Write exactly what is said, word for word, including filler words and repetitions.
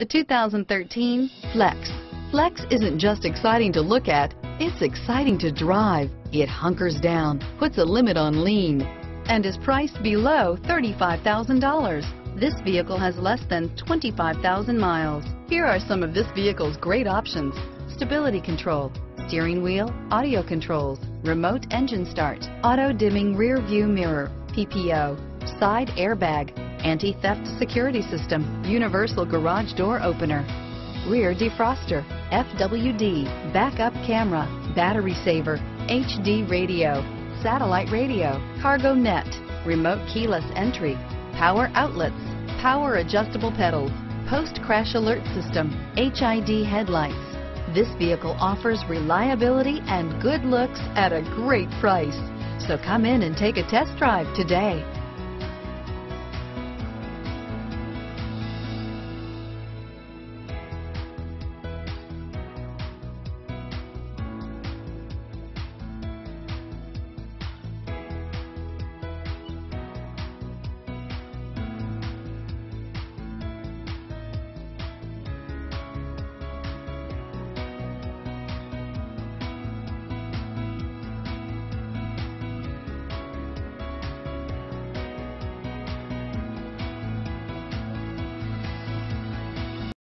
The two thousand thirteen Flex. Flex isn't just exciting to look at, it's exciting to drive. It hunkers down, puts a limit on lean, and is priced below thirty-five thousand dollars. This vehicle has less than twenty-five thousand miles. Here are some of this vehicle's great options: stability control, steering wheel audio controls, remote engine start, auto dimming rear view mirror, P P O, side airbag, anti-theft security system, universal garage door opener, rear defroster, F W D, backup camera, battery saver, H D radio, satellite radio, cargo net, remote keyless entry, power outlets, power adjustable pedals, post-crash alert system, H I D headlights. This vehicle offers reliability and good looks at a great price. So come in and take a test drive today.